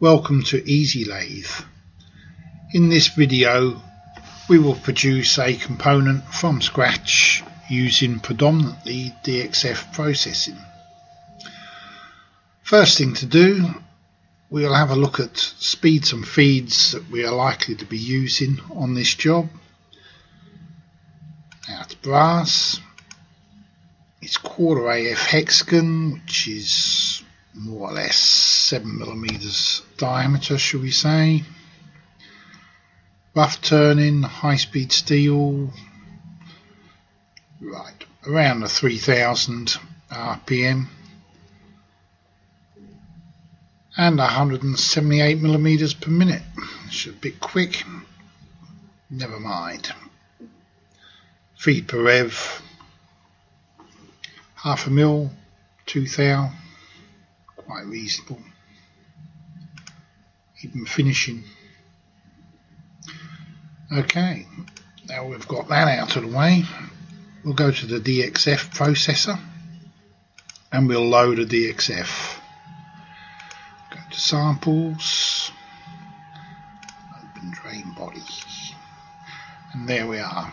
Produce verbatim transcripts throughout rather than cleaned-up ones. Welcome to EasyLathe. In this video we will produce a component from scratch using predominantly D X F processing. First thing to do, we will have a look at speeds and feeds that we are likely to be using on this job. Now to brass, it's quarter A F hexagon, which is more or less seven millimeters diameter, shall we say. Rough turning, high speed steel, right around the three thousand R P M, and one hundred seventy-eight millimeters per minute. It's a bit quick, never mind. Feed per rev, half a mil, two thou, quite reasonable. Even finishing. Okay, now we've got that out of the way, we'll go to the D X F processor and we'll load a D X F. Go to samples, open drain body, and there we are.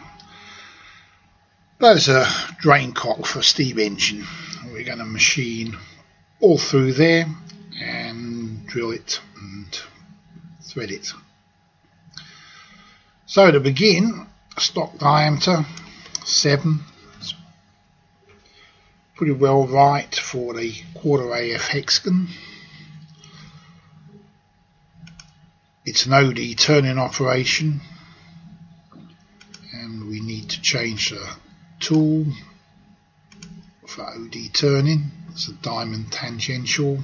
That is a drain cock for a steam engine. We're going to machine all through there and drill it and thread it. So to begin, stock diameter seven, it's pretty well right for the quarter A F hexagon. It's an O D turning operation and we need to change the tool for O D turning. It's a diamond tangential,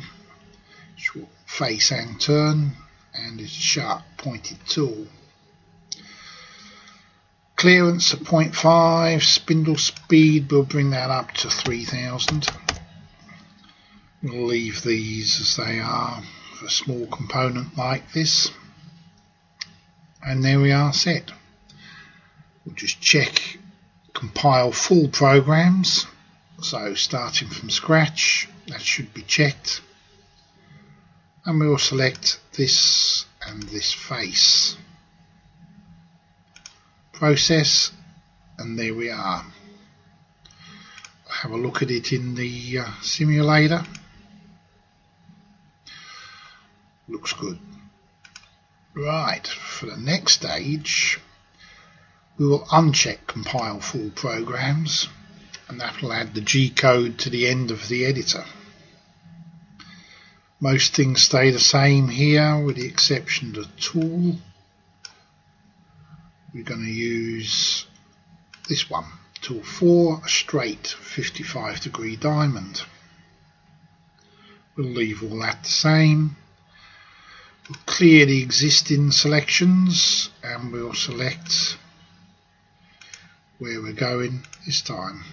which will face and turn, and it's a sharp pointed tool. Clearance of zero point five, spindle speed, we'll bring that up to three thousand. We'll leave these as they are for a small component like this. And there we are set. We'll just check, compile full programs. So starting from scratch, that should be checked. And we'll select this and this face. Process, and there we are. We'll have a look at it in the uh, simulator. Looks good. Right, for the next stage we will uncheck compile full programs, and that will add the G code to the end of the editor. Most things stay the same here with the exception of the tool. We're going to use this one, tool four, a straight fifty-five degree diamond. We'll leave all that the same. We'll clear the existing selections and we'll select where we're going this time.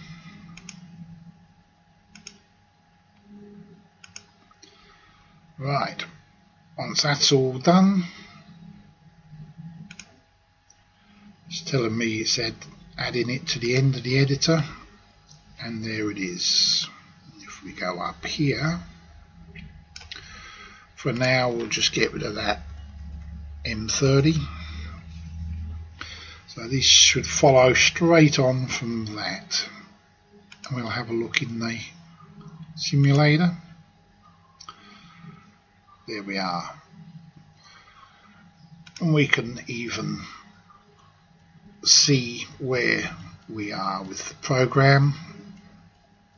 Right, once that's all done, it's telling me it's add, adding it to the end of the editor, and there it is. If we go up here, for now we'll just get rid of that M thirty. So this should follow straight on from that, and we'll have a look in the simulator. There we are, and we can even see where we are with the program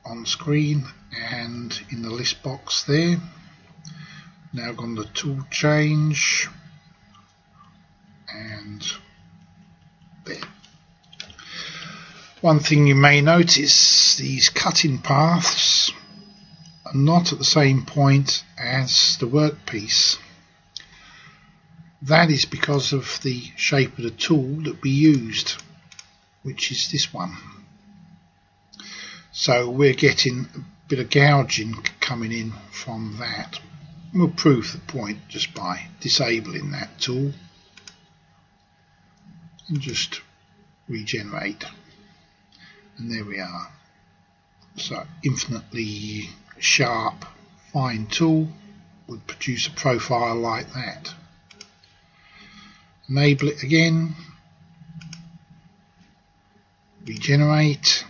on screen and in the list box there. Now gone to tool change, and there. One thing you may notice, these cutting paths are not at the same point as the workpiece. That is because of the shape of the tool that we used, which is this one. So we're getting a bit of gouging coming in from that. We'll prove the point just by disabling that tool and just regenerate. And there we are. So infinitely sharp, fine tool, would produce a profile like that. Enable it again, regenerate.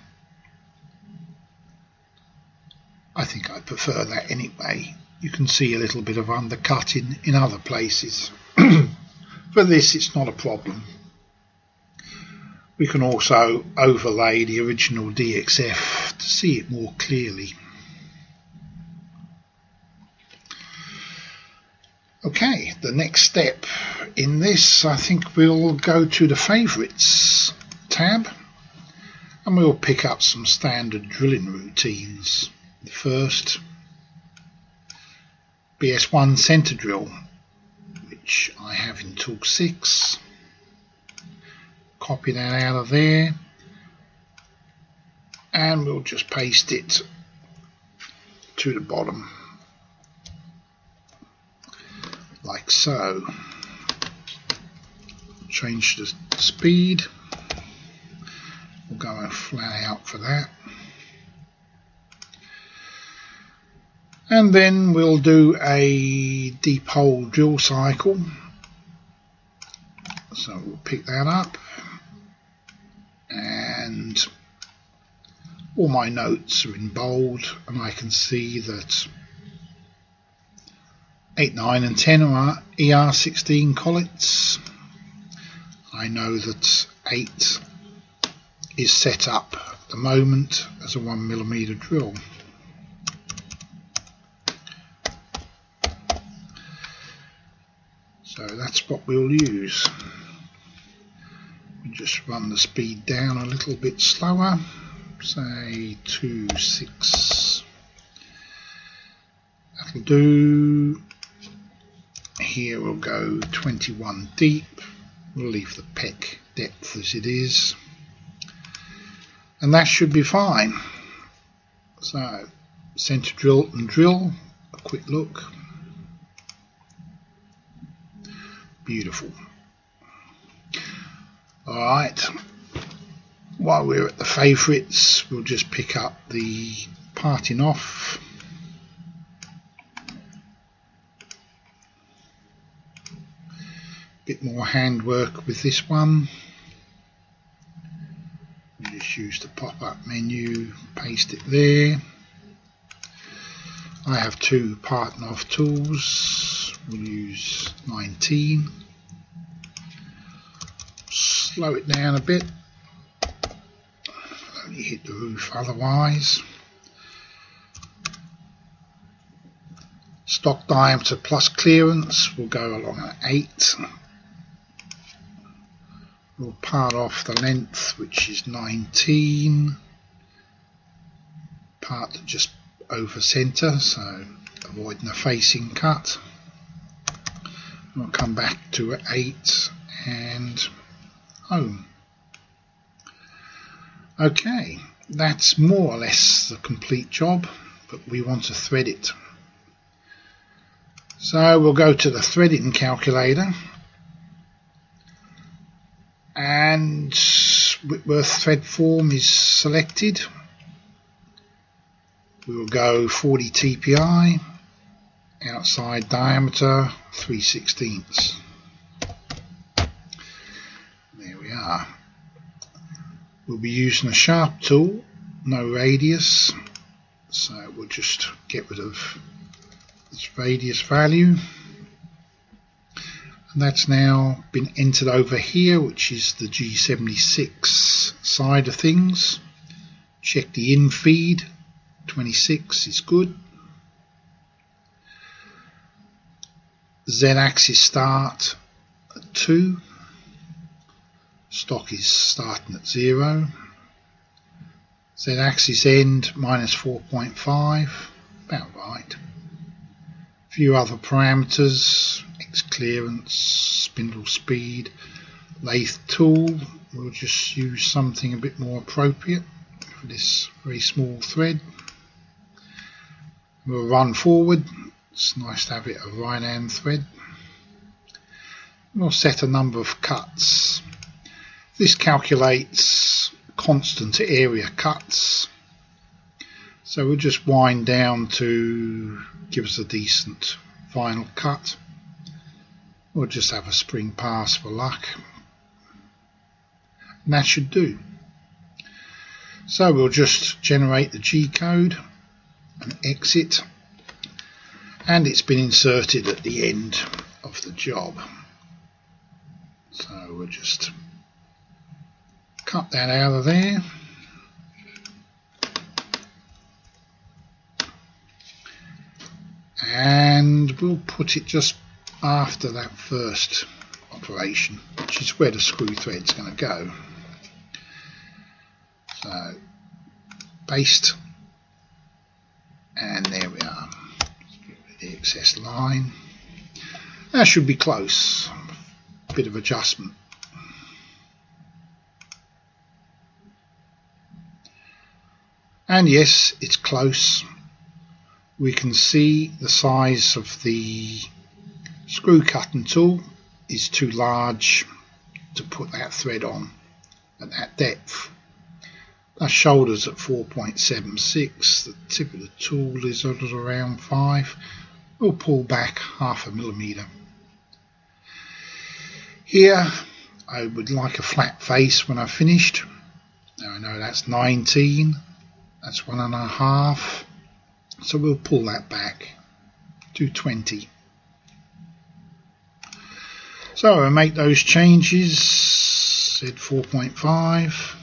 I think I prefer that anyway. You can see a little bit of undercutting in other places. For this it's not a problem. We can also overlay the original D X F to see it more clearly. Okay, the next step in this, I think we'll go to the Favourites tab and we'll pick up some standard drilling routines. The first, B S one centre drill, which I have in tool six. Copy that out of there and we'll just paste it to the bottom. Like so. Change the speed. We'll go and flat out for that. And then we'll do a deep hole drill cycle. So we'll pick that up. And all my notes are in bold and I can see that eight, nine and ten are E R sixteen collets. I know that eight is set up at the moment as a one millimeter drill. So that's what we'll use. We'll just run the speed down a little bit slower, say two six. That'll do. Here we'll go twenty-one deep, we'll leave the peck depth as it is, and that should be fine. So, centre drill and drill, a quick look, beautiful. Alright, while we're at the Favourites, we'll just pick up the parting off. Bit more handwork with this one. We just use the pop-up menu, paste it there. I have two parting off tools. We'll use nineteen. Slow it down a bit. Only hit the roof otherwise. Stock diameter plus clearance. We'll go along at eight. We'll part off the length, which is nineteen, part just over centre, so avoiding a facing cut. We'll come back to eight and home. Okay, that's more or less the complete job, but we want to thread it. So we'll go to the threading calculator. And Whitworth thread form is selected. We will go forty T P I, outside diameter three sixteenths. There we are. We'll be using a sharp tool, no radius, so we'll just get rid of this radius value. And that's now been entered over here, which is the G seventy-six side of things. Check the in feed, twenty-six is good. Z axis start at two. Stock is starting at zero. Z axis end minus four point five, about right. A few other parameters. Clearance, spindle speed, lathe tool. We'll just use something a bit more appropriate for this very small thread. We'll run forward. It's nice to have it a right hand thread. We'll set a number of cuts. This calculates constant area cuts. So we'll just wind down to give us a decent final cut, or just have a spring pass for luck, and that should do. So we'll just generate the G code and exit, and it's been inserted at the end of the job. So we'll just cut that out of there, and we'll put it just after that first operation, which is where the screw thread's going to go. So paste, and there we are, the excess line. That should be close, bit of adjustment. And yes, it's close. We can see the size of the screw cutting tool is too large to put that thread on at that depth. That shoulder's at four point seven six, the tip of the tool is around five. We'll pull back half a millimetre. Here I would like a flat face when I've finished. Now I know that's nineteen, that's one and a half, so we'll pull that back to twenty. So I make those changes, said four point five,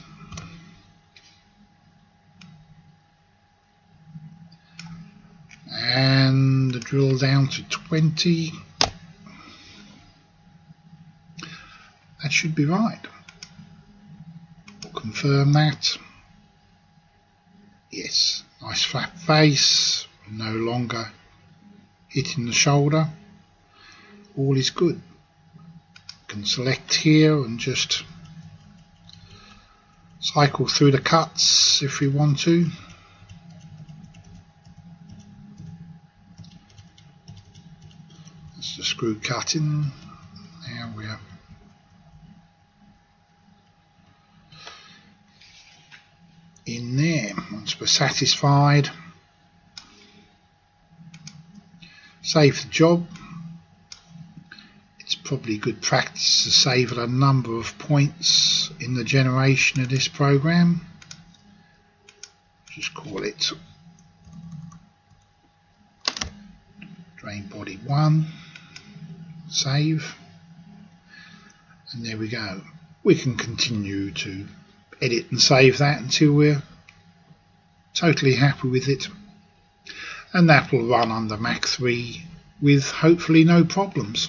and drill down to twenty. That should be right. We'll confirm that. Yes, nice flat face, no longer hitting the shoulder. All is good. Can select here and just cycle through the cuts if we want to. That's the screw cutting. Now we are in there. Once we're satisfied, save the job. Probably good practice to save at a number of points in the generation of this program. Just call it drain body one, save, and there we go. We can continue to edit and save that until we're totally happy with it, and that will run under Mach three with hopefully no problems.